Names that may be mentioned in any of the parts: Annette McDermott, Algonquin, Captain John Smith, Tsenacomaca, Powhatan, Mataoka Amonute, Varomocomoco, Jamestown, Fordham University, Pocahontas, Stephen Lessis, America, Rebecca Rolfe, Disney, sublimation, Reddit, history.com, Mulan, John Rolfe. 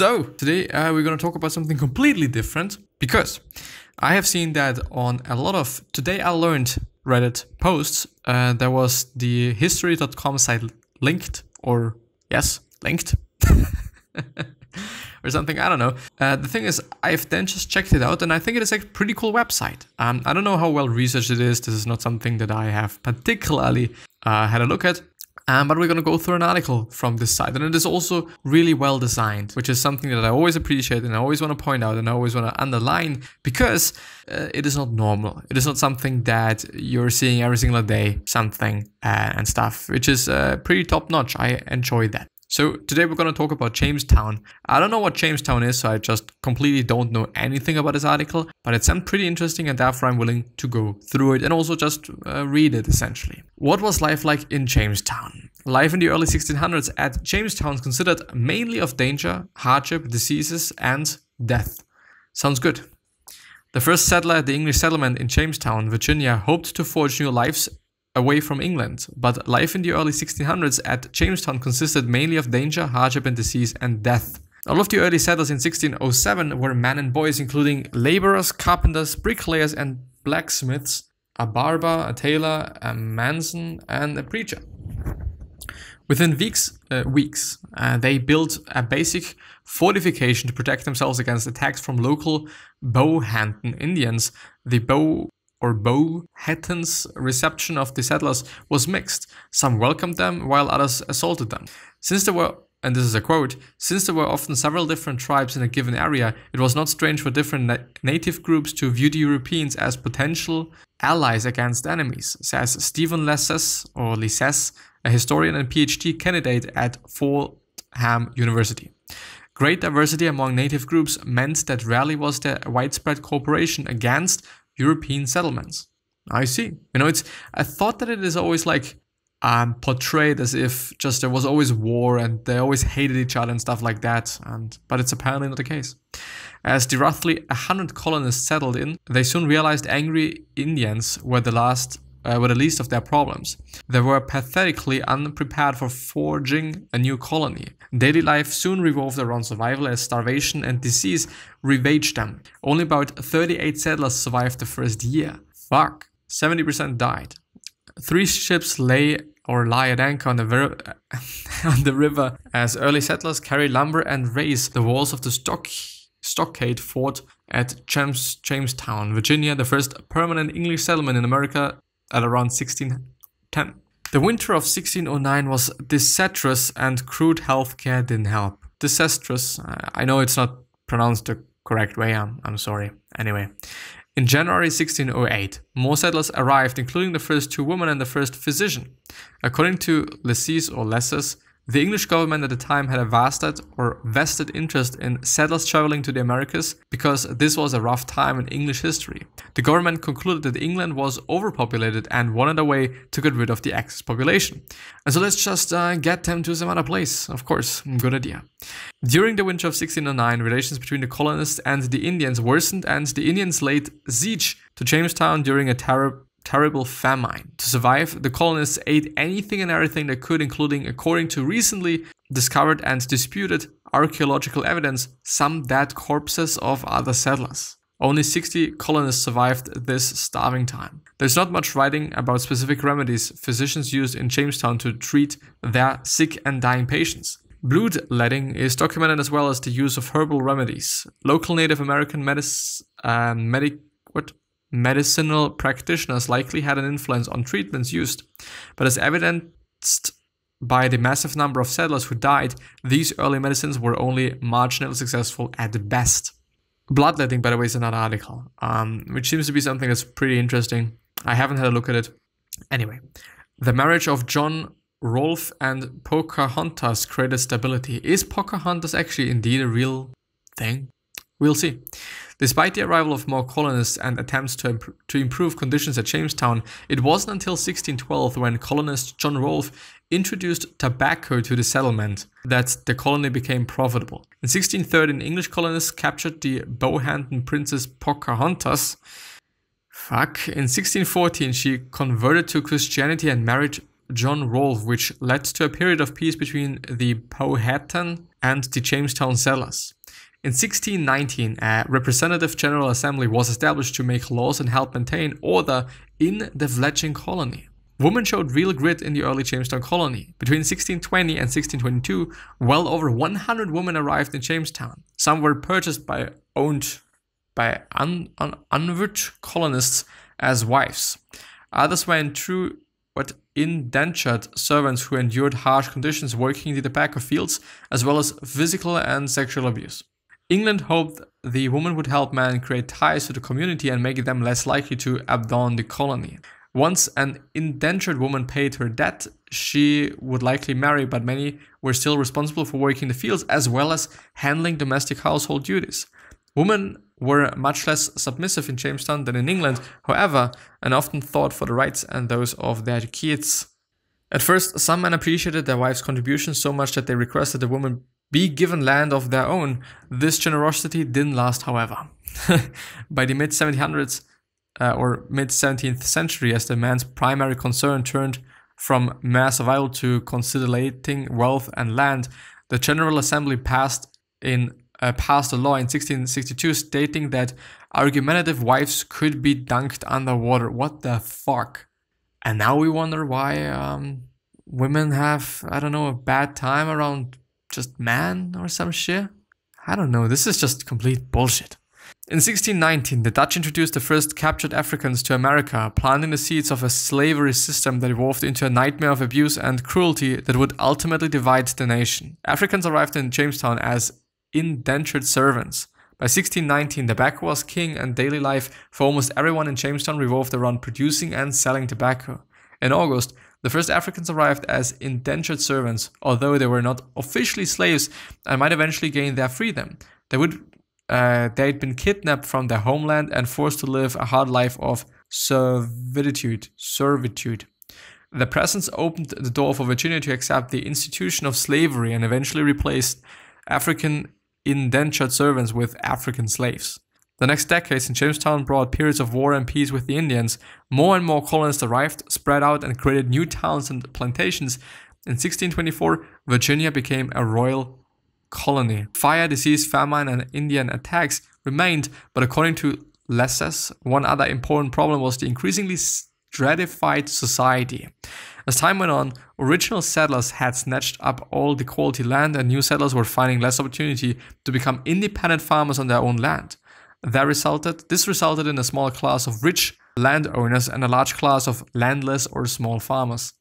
So today we're going to talk about something completely different, because I have seen that on a lot of Today I Learned Reddit posts, there was the history.com site linked, or yes, linked or something, I don't know. The thing is, I've then just checked it out and I think it is a pretty cool website. I don't know how well researched it is. This is not something that I have particularly had a look at. But we're going to go through an article from this site, and it is also really well designed, which is something that I always appreciate and I always want to point out and I always want to underline, because it is not normal. It is not something that you're seeing every single day, something and stuff, which is pretty top notch. I enjoy that. So today we're going to talk about Jamestown. I don't know what Jamestown is, so I just completely don't know anything about this article, but it sounds pretty interesting and therefore I'm willing to go through it and also just read it essentially. What was life like in Jamestown? Life in the early 1600s at Jamestown is considered mainly of danger, hardship, diseases and death. Sounds good. The first settler at the English settlement in Jamestown, Virginia, hoped to forge new lives away from England, but life in the early 1600s at Jamestown consisted mainly of danger, hardship and disease and death. All of the early settlers in 1607 were men and boys, including laborers, carpenters, bricklayers and blacksmiths, a barber, a tailor, a manson and a preacher. Within weeks, they built a basic fortification to protect themselves against attacks from local Powhatan Indians. The Powhatan's reception of the settlers was mixed. Some welcomed them while others assaulted them. Since there were, and this is a quote, since there were often several different tribes in a given area, it was not strange for different native groups to view the Europeans as potential allies against enemies, says Stephen Lessis, or Lessis, a historian and PhD candidate at Fordham University. Great diversity among native groups meant that rarely was there widespread cooperation against European settlements. I see. You know, I thought that it is always like portrayed as if just there was always war and they always hated each other and stuff like that. But it's apparently not the case. As the roughly 100 colonists settled in, they soon realized angry Indians were the least of their problems. They were pathetically unprepared for forging a new colony. Daily life soon revolved around survival as starvation and disease ravaged them. Only about 38 settlers survived the first year. Fuck. 70% died. 3 ships lie at anchor on the river as early settlers carry lumber and raise the walls of the stockade fort at Jamestown, Virginia, the first permanent English settlement in America, at around 1610. The winter of 1609 was disastrous and crude healthcare didn't help. Disastrous, I know it's not pronounced the correct way, I'm sorry. Anyway, in January 1608, more settlers arrived, including the first 2 women and the first physician. According to Lessis, the English government at the time had a vested interest in settlers traveling to the Americas, because this was a rough time in English history. The government concluded that England was overpopulated and wanted a way to get rid of the excess population. And so let's just get them to some other place, of course. Good idea. During the winter of 1609, relations between the colonists and the Indians worsened, and the Indians laid siege to Jamestown during a terrible famine. To survive, the colonists ate anything and everything they could, including, according to recently discovered and disputed archaeological evidence, some dead corpses of other settlers. Only 60 colonists survived this starving time. There's not much writing about specific remedies physicians used in Jamestown to treat their sick and dying patients. Bloodletting is documented, as well as the use of herbal remedies. Local Native American medicinal practitioners likely had an influence on treatments used, but as evidenced by the massive number of settlers who died, these early medicines were only marginally successful at best. Bloodletting, by the way, is another article, which seems to be something that's pretty interesting. I haven't had a look at it. Anyway, the marriage of John Rolfe and Pocahontas created stability. Is Pocahontas actually indeed a real thing? We'll see. Despite the arrival of more colonists and attempts to improve conditions at Jamestown, it wasn't until 1612, when colonist John Rolfe introduced tobacco to the settlement, that the colony became profitable. In 1613, English colonists captured the Powhatan princess Pocahontas. Fuck. In 1614, she converted to Christianity and married John Rolfe, which led to a period of peace between the Powhatan and the Jamestown settlers. In 1619, a representative General Assembly was established to make laws and help maintain order in the fledgling colony. Women showed real grit in the early Jamestown colony. Between 1620 and 1622, well over 100 women arrived in Jamestown. Some were purchased by unwed colonists as wives. Others were true but indentured servants who endured harsh conditions working in the tobacco fields, as well as physical and sexual abuse. England hoped the woman would help men create ties to the community and make them less likely to abandon the colony. Once an indentured woman paid her debt, she would likely marry, but many were still responsible for working the fields as well as handling domestic household duties. Women were much less submissive in Jamestown than in England, however, and often fought for the rights and those of their kids. At first, some men appreciated their wives' contributions so much that they requested the women be given land of their own. This generosity didn't last, however. By the mid-17th century, as the man's primary concern turned from mere survival to consolidating wealth and land, the General Assembly passed a law in 1662 stating that argumentative wives could be dunked underwater. What the fuck? And now we wonder why women have, I don't know, a bad time around just men or some shit? I don't know, this is just complete bullshit. In 1619, the Dutch introduced the first captured Africans to America, planting the seeds of a slavery system that evolved into a nightmare of abuse and cruelty that would ultimately divide the nation. Africans arrived in Jamestown as indentured servants. By 1619, tobacco was king, and daily life for almost everyone in Jamestown revolved around producing and selling tobacco. In August, the first Africans arrived as indentured servants. Although they were not officially slaves and might eventually gain their freedom, they'd been kidnapped from their homeland and forced to live a hard life of servitude. The presence opened the door for Virginia to accept the institution of slavery and eventually replaced African indentured servants with African slaves. The next decades in Jamestown brought periods of war and peace with the Indians. More and more colonists arrived, spread out, and created new towns and plantations. In 1624, Virginia became a royal colony. Fire, disease, famine, and Indian attacks remained, but according to Lessis, one other important problem was the increasingly stratified society. As time went on, original settlers had snatched up all the quality land, and new settlers were finding less opportunity to become independent farmers on their own land. This resulted in a small class of rich landowners and a large class of landless or small farmers.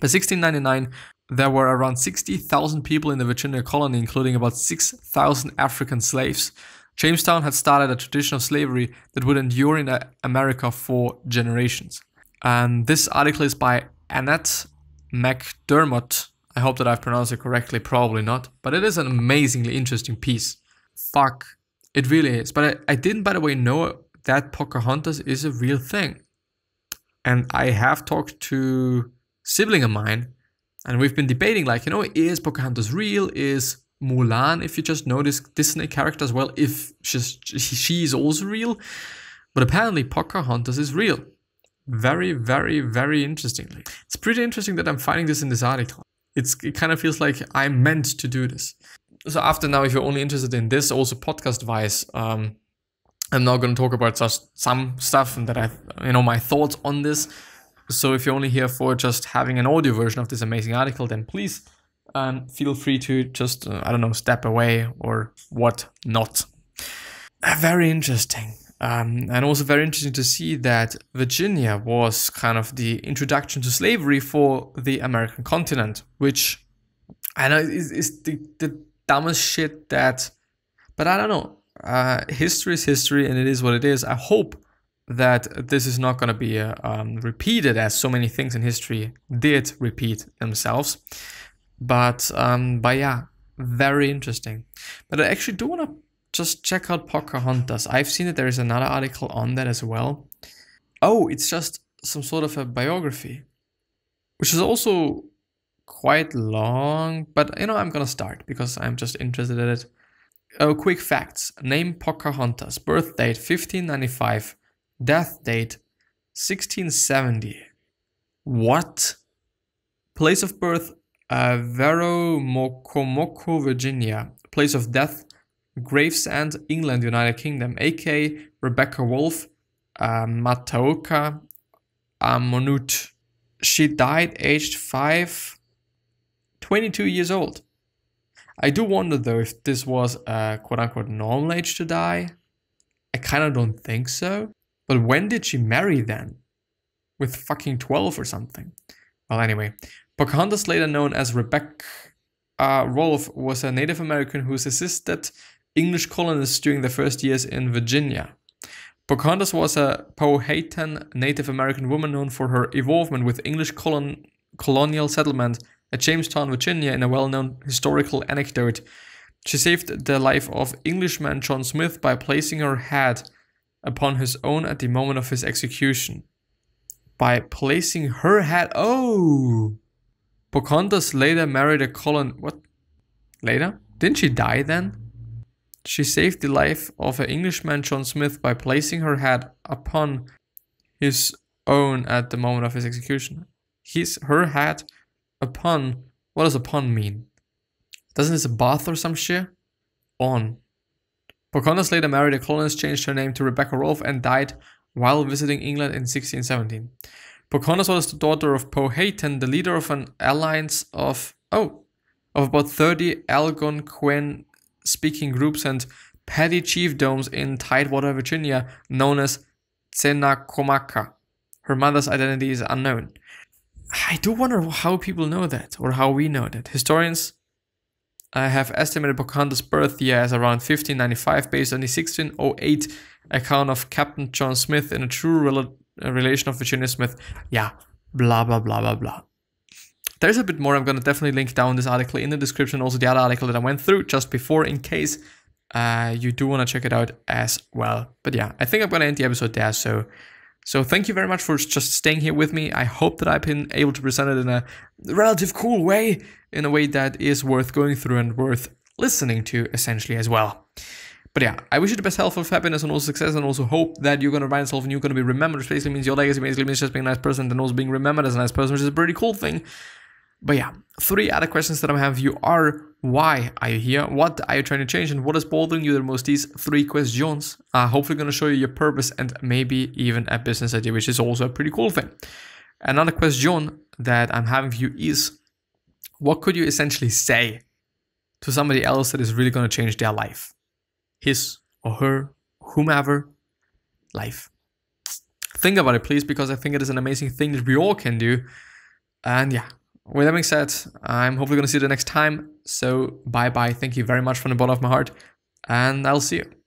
By 1699, there were around 60,000 people in the Virginia colony, including about 6,000 African slaves. Jamestown had started a tradition of slavery that would endure in America for generations. And this article is by Annette McDermott. I hope that I've pronounced it correctly, probably not, but it is an amazingly interesting piece. Fuck, it really is. But I didn't, by the way, know that Pocahontas is a real thing. And I have talked to a sibling of mine, and we've been debating, like, you know, is Pocahontas real? Is Mulan, if you just notice Disney character as well, if she is also real? But apparently Pocahontas is real. Very, very, very interestingly. It's pretty interesting that I'm finding this in this article. It kind of feels like I'm meant to do this. So after now, if you're only interested in this, also podcast-wise, I'm now going to talk about some stuff and that my thoughts on this. So if you're only here for just having an audio version of this amazing article, then please feel free to just, I don't know, step away or what not. Very interesting. And also very interesting to see that Virginia was kind of the introduction to slavery for the American continent, which I know is the dumbest shit that, but I don't know. History is history and it is what it is. I hope that this is not going to be repeated, as so many things in history did repeat themselves. But yeah, very interesting. But I actually do want to just check out Pocahontas. I've seen that there is another article on that as well. Oh, it's just some sort of a biography, which is also quite long. But, you know, I'm going to start because I'm just interested in it. Oh, quick facts. Name Pocahontas. Birth date 1595. Death date 1670. What? Place of birth Varomocomoco, Virginia, place of death, Gravesend, England, United Kingdom, a.k.a. Rebecca Rolfe, Mataoka Amonute. She died aged 22 years old. I do wonder though if this was a quote-unquote normal age to die. I kind of don't think so. But when did she marry then? With fucking 12 or something. Well, anyway, Pocahontas, later known as Rebecca Rolfe, was a Native American who assisted English colonists during their first years in Virginia. Pocahontas was a Powhatan Native American woman known for her involvement with English colonial settlement at Jamestown, Virginia. In a well-known historical anecdote, she saved the life of Englishman John Smith by placing her head upon his own at the moment of his execution. By placing her head... Oh! Pocahontas later married a What? Later? Didn't she die then? She saved the life of an Englishman, John Smith, by placing her head upon his own at the moment of his execution. Her head upon... What does upon mean? Doesn't this a bath or some shit? On. Pocahontas later married a colonist, changed her name to Rebecca Rolfe, and died while visiting England in 1617. Pocahontas was the daughter of Powhatan, the leader of an alliance of about 30 Algonquin speaking groups and petty chiefdoms in Tidewater, Virginia, known as Tsenacomaca. Her mother's identity is unknown. I do wonder how people know that, or how we know that. Historians have estimated Pocahontas' birth year as around 1595 based on the 1608 account of Captain John Smith in a true relation of Virginia Smith. Yeah, blah, blah, blah, blah, blah. There's a bit more. I'm going to definitely link down this article in the description, also the other article that I went through just before, in case you do want to check it out as well. But yeah, I think I'm going to end the episode there. So thank you very much for just staying here with me. I hope that I've been able to present it in a relative cool way, in a way that is worth going through and worth listening to essentially as well. But yeah, I wish you the best health, happiness, and also success, and also hope that you're going to find yourself and you're going to be remembered, which basically means your legacy basically means just being a nice person and also being remembered as a nice person, which is a pretty cool thing. But yeah, 3 other questions that I have for you are, why are you here? What are you trying to change? And what is bothering you the most? These 3 questions are hopefully going to show you your purpose and maybe even a business idea, which is also a pretty cool thing. Another question that I'm having for you is, what could you essentially say to somebody else that is really going to change their life? His or her, whomever, life. Think about it, please, because I think it is an amazing thing that we all can do. And yeah. With that being said, I'm hopefully going to see you the next time. So bye-bye. Thank you very much from the bottom of my heart. And I'll see you.